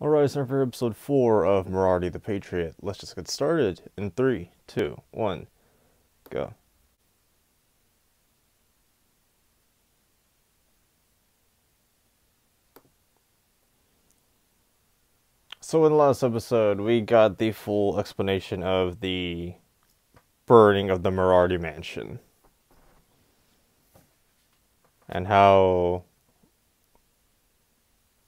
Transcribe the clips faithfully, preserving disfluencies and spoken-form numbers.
Alright, it's time for episode four of Moriarty the Patriot. Let's just get started in three, two, one, go. So in the last episode, we got the full explanation of the burning of the Moriarty mansion. And how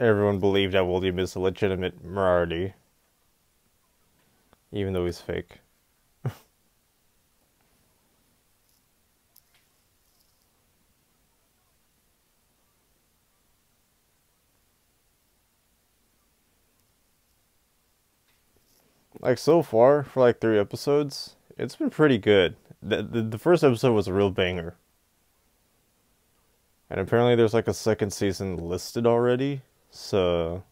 everyone believed that William is a legitimate Moriarty, even though he's fake. Like, so far, for like three episodes, it's been pretty good. The, the, the first episode was a real banger. And apparently there's like a second season listed already. So,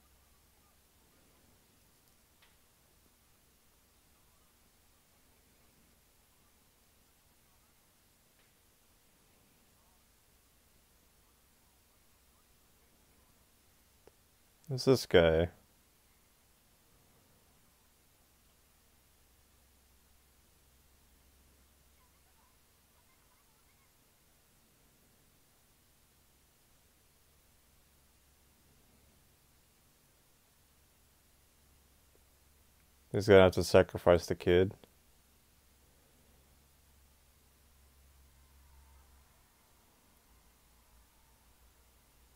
who's this guy? He's gonna have to sacrifice the kid.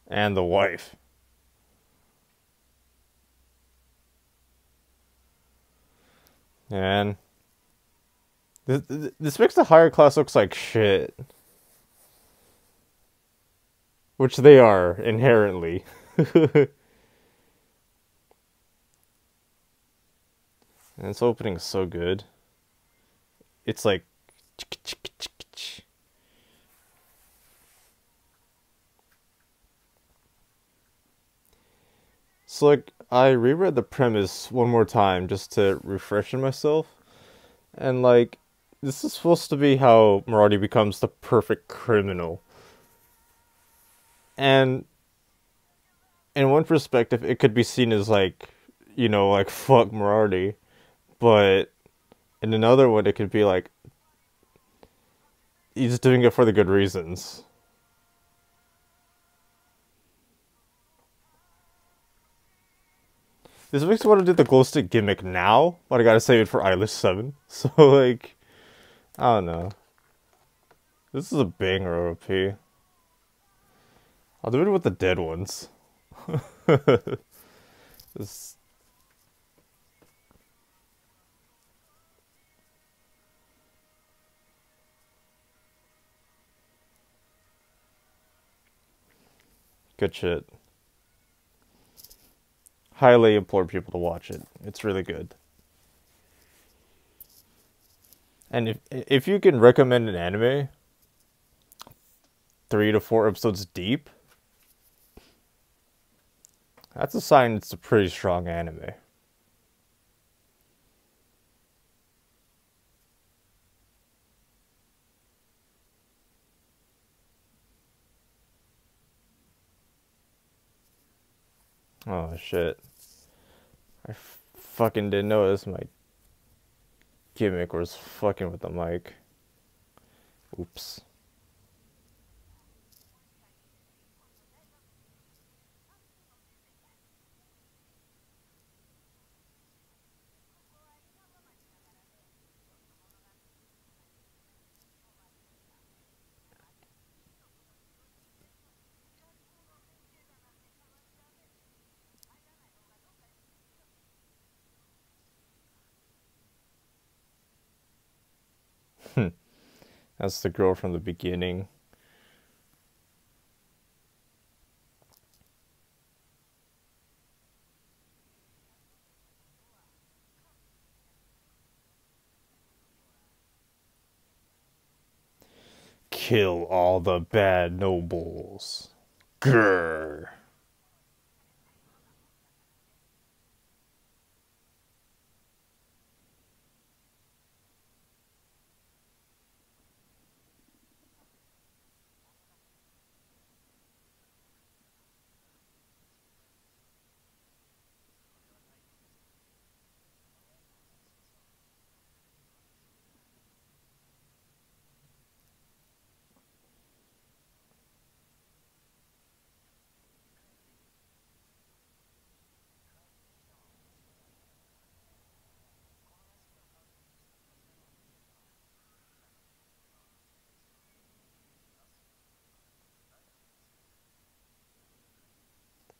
And the wife. And This, this makes the higher class looks like shit. Which they are, inherently. And this opening is so good. It's like so like I reread the premise one more time just to refresh myself. And like this is supposed to be how Moriarty becomes the perfect criminal. And in one perspective it could be seen as like, you know, like fuck Moriarty. But in another one, it could be like, he's doing it for the good reasons. This makes me want to do the glow stick gimmick now, but I gotta save it for Eilish seven. So, like, I don't know. This is a banger O P. I'll do it with the dead ones. This... good shit. Highly implore people to watch it. It's really good. And if if you can recommend an anime three to four episodes deep, that's a sign it's a pretty strong anime. Oh shit. I f fucking didn't notice my gimmick was fucking with the mic. Oops. That's the girl from the beginning. Kill all the bad nobles. Grr.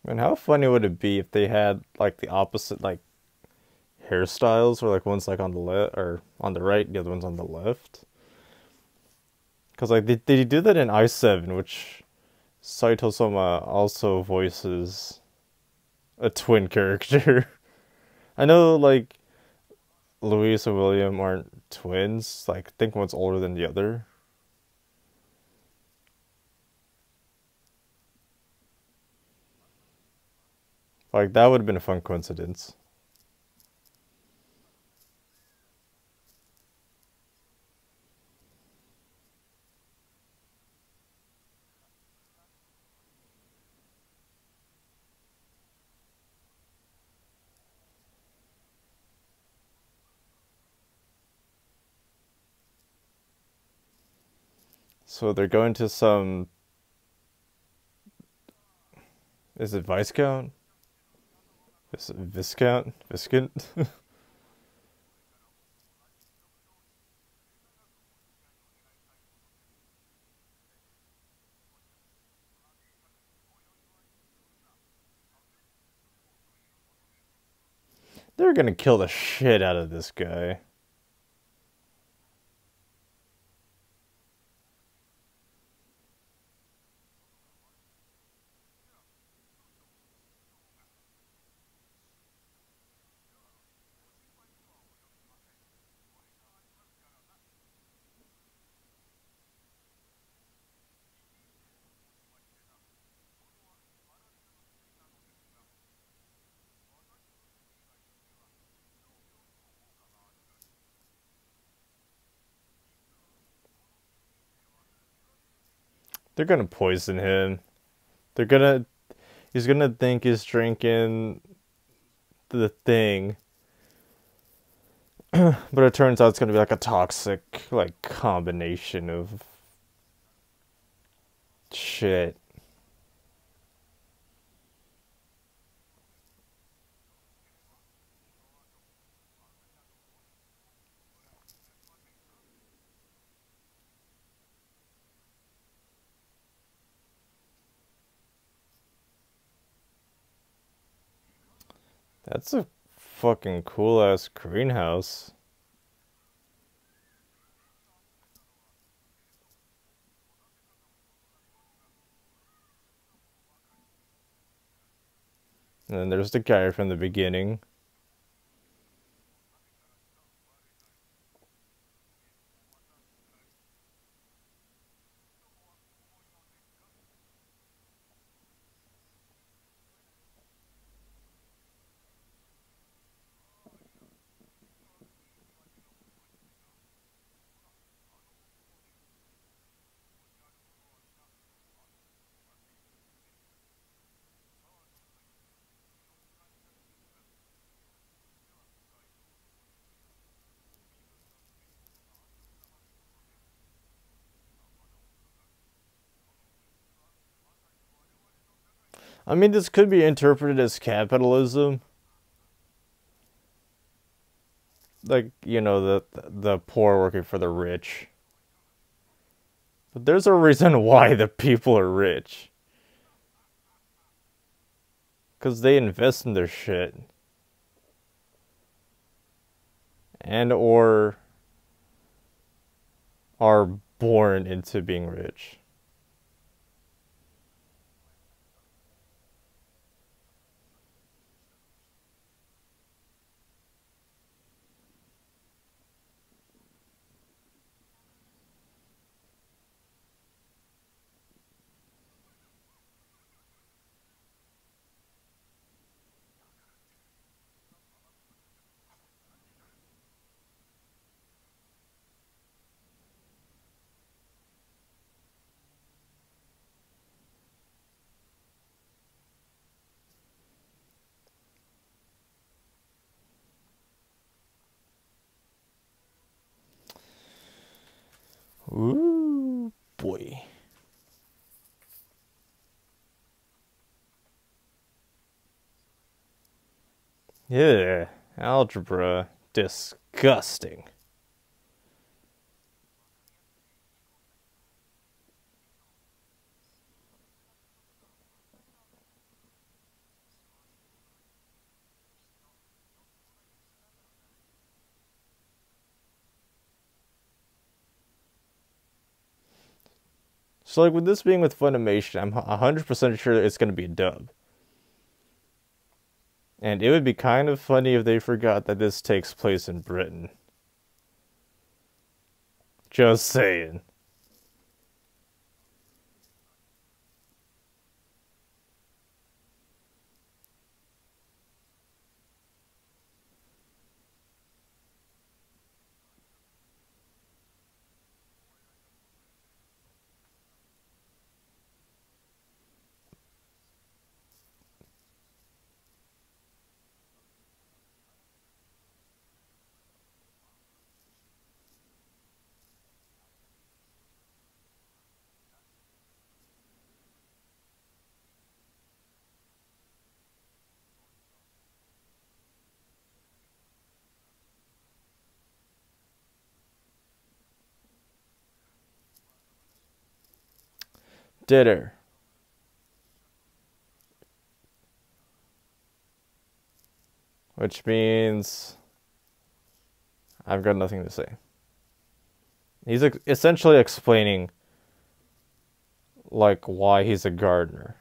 I mean, how funny would it be if they had, like, the opposite, like, hairstyles, where, like, one's, like, on the left, or on the right, the other one's on the left? Because, like, they, they do that in I seven, which Saito Soma also voices a twin character. I know, like, Louise and William aren't twins. Like, I think one's older than the other. Like, that would have been a fun coincidence. So they're going to some... Is it Viscount? Is it Viscount? Viscount? They're gonna kill the shit out of this guy. They're gonna poison him. They're gonna... He's gonna think he's drinking the thing. But it turns out it's gonna be like a toxic, like, combination of shit. That's a fucking cool-ass greenhouse. And then there's the guy from the beginning. I mean, this could be interpreted as capitalism. Like, you know, the the poor working for the rich. But there's a reason why the people are rich. Because they invest in their shit. And or are born into being rich. Ooh, boy. Yeah, algebra. Disgusting. So like with this being with Funimation, I'm one hundred percent sure it's going to be a dub. And it would be kind of funny if they forgot that this takes place in Britain. Just saying. Did her. Which means I've got nothing to say. He's essentially explaining like why he's a gardener.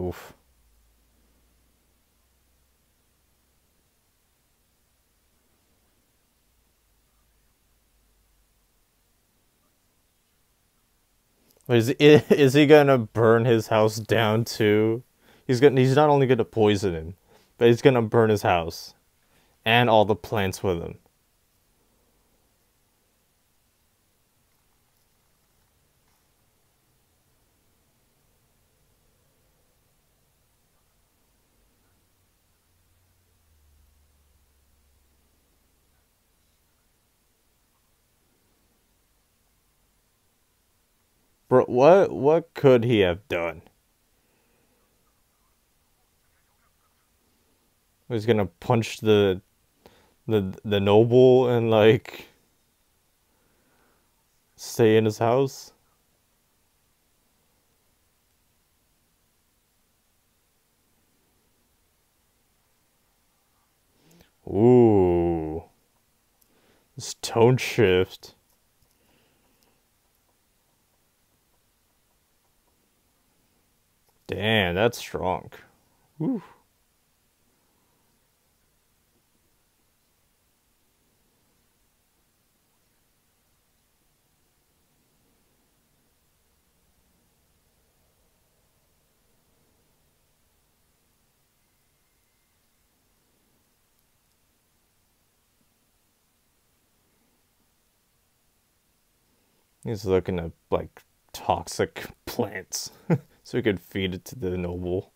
Oof. Is is he gonna burn his house down too? He's gonna. He's not only gonna poison him, but he's gonna burn his house, and all the plants with him. Bro, what what could he have done? He's gonna punch the the the noble and like stay in his house. Ooh, this tone shift. Damn, that's strong. Woo. He's looking at like toxic plants. So we could feed it to the noble.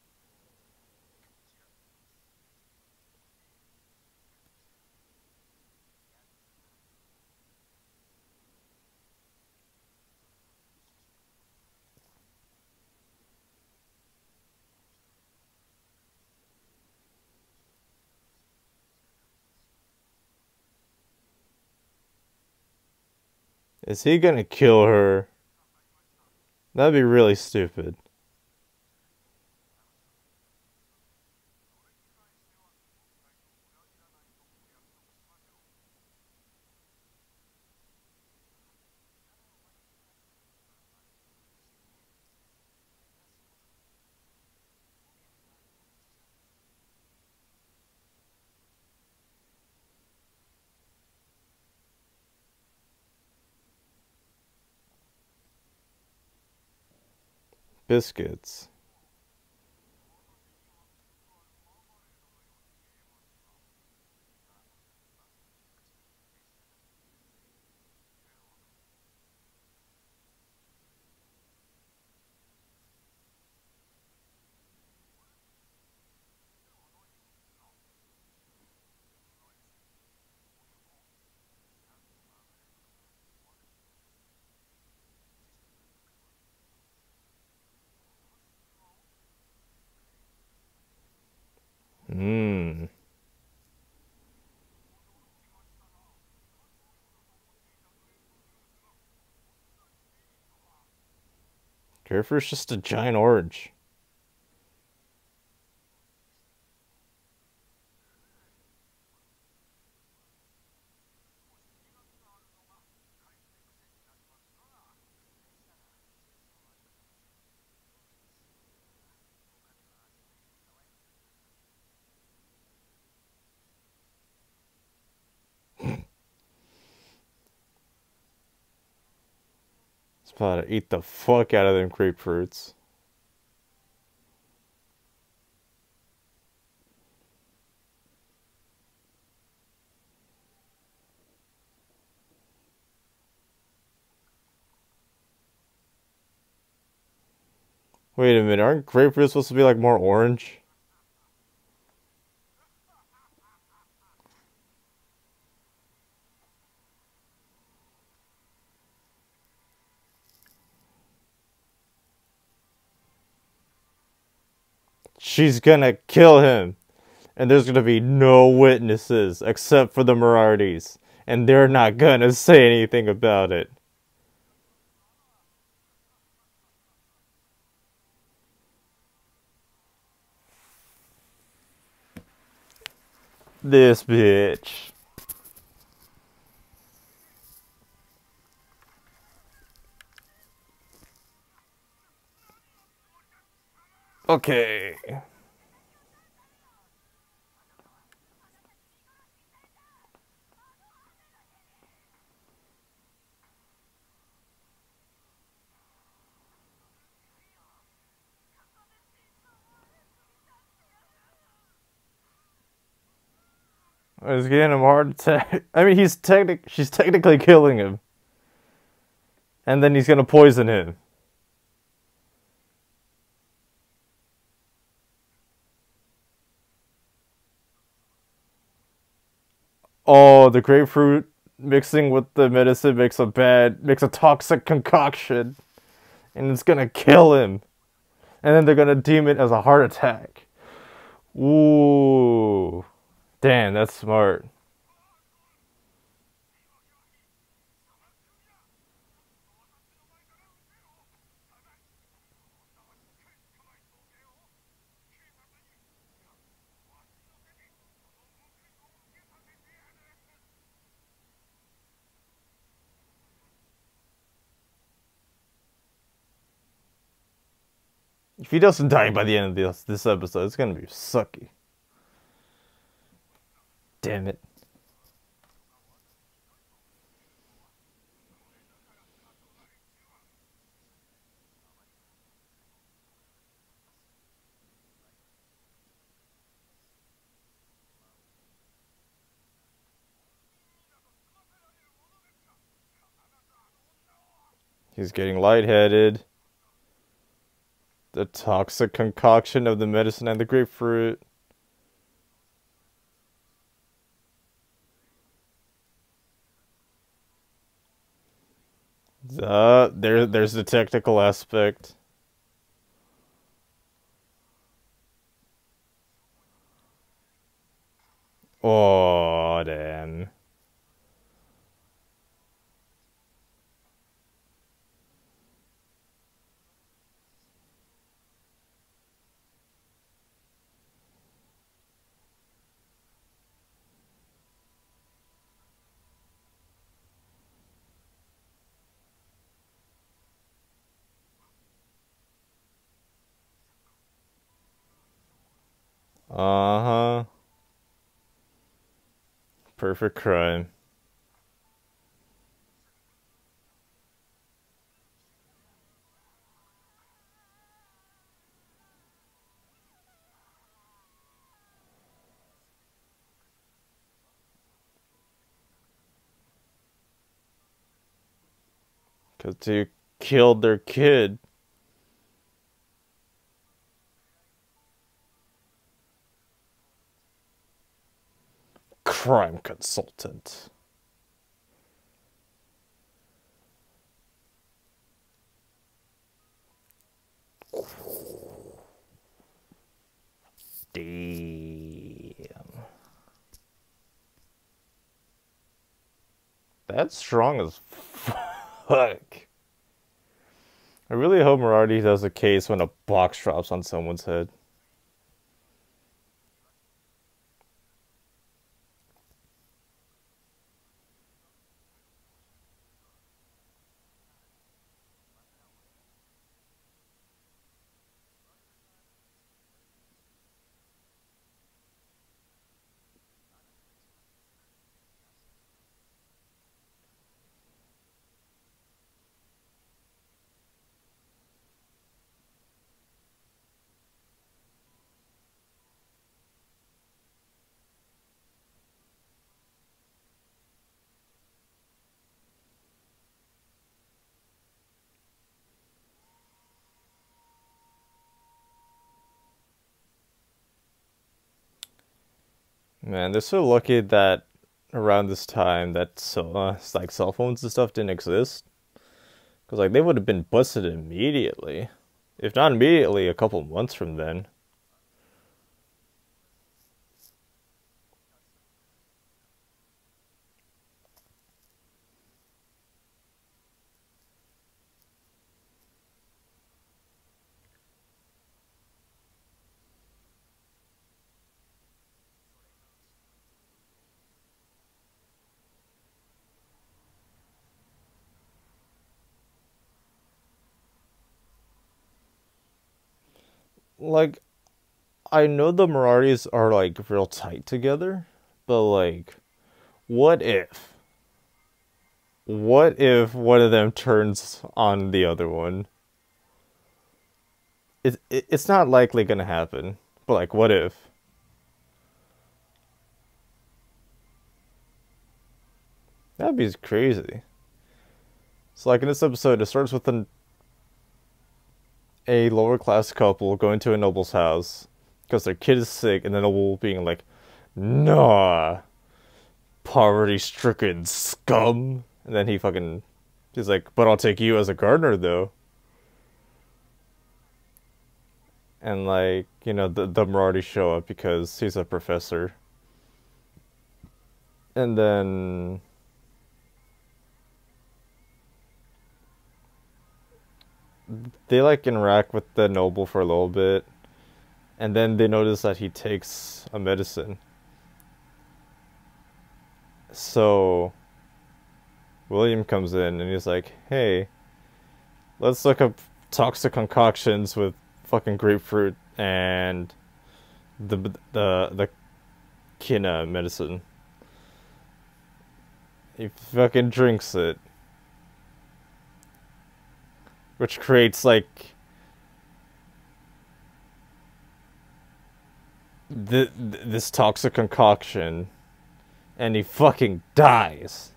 Is he gonna kill her? That'd be really stupid. Biscuits. Carrefour's just a giant orange. Gotta eat the fuck out of them grapefruits. Wait a minute, aren't grapefruits supposed to be like more orange? She's gonna kill him, and there's gonna be no witnesses except for the Moriartys, and they're not gonna say anything about it. This bitch. Okay. I was getting him hard attack. I mean, he's technic. She's technically killing him, and then he's gonna poison him. Oh, the grapefruit mixing with the medicine makes a bad, makes a toxic concoction. And it's gonna kill him. And then they're gonna deem it as a heart attack. Ooh. Damn, that's smart. If he doesn't die by the end of this, this episode, it's gonna be sucky. Damn it. He's getting lightheaded. The toxic concoction of the medicine and the grapefruit. Uh, there, there's the technical aspect. Oh, damn. Uh-huh. Perfect crime. Because they killed their kid. Crime consultant. Damn. That's strong as fuck. I really hope Moriarty does the case when a box drops on someone's head. Man, they're so lucky that around this time that so uh, like cell phones and stuff didn't exist, because like they would have been busted immediately, if not immediately, a couple months from then. Like, I know the Moriartys are, like, real tight together, but, like, what if? What if one of them turns on the other one? It, it, it's not likely gonna happen, but, like, what if? That'd be crazy. So, like, in this episode, it starts with an... a lower-class couple going to a noble's house because their kid is sick, and the noble being like, nah, poverty-stricken scum. And then he fucking, he's like, but I'll take you as a gardener, though. And, like, you know, the, the Moriarty show up because he's a professor. And then... they like interact with the noble for a little bit, and then they notice that he takes a medicine. So William comes in and he's like, hey, let's look up toxic concoctions with fucking grapefruit and the the the quina medicine. He fucking drinks it, which creates, like, th th this toxic concoction, and he fucking dies.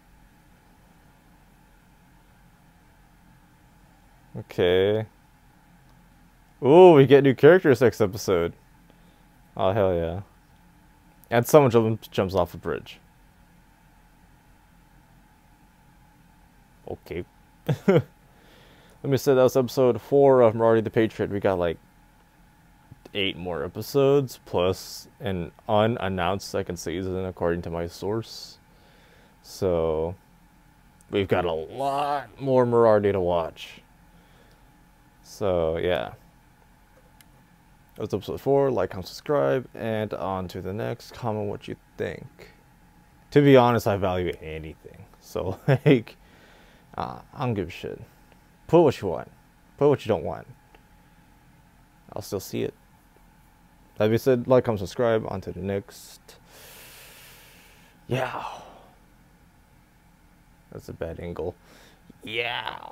Okay. Ooh, we get new characters next episode. Oh, hell yeah. And someone jump jumps off a bridge. Okay. Let me say that was episode four of Moriarty the Patriot. We got like eight more episodes plus an unannounced second season, according to my source. So we've got a lot more Moriarty to watch. So yeah, that was episode four. Like, comment, subscribe, and on to the next. Comment what you think. To be honest, I value anything. So like, uh, I don't give a shit. Put what you want. Put what you don't want. I'll still see it. That being said, like, comment, subscribe. On to the next. Yeah. That's a bad angle. Yeah.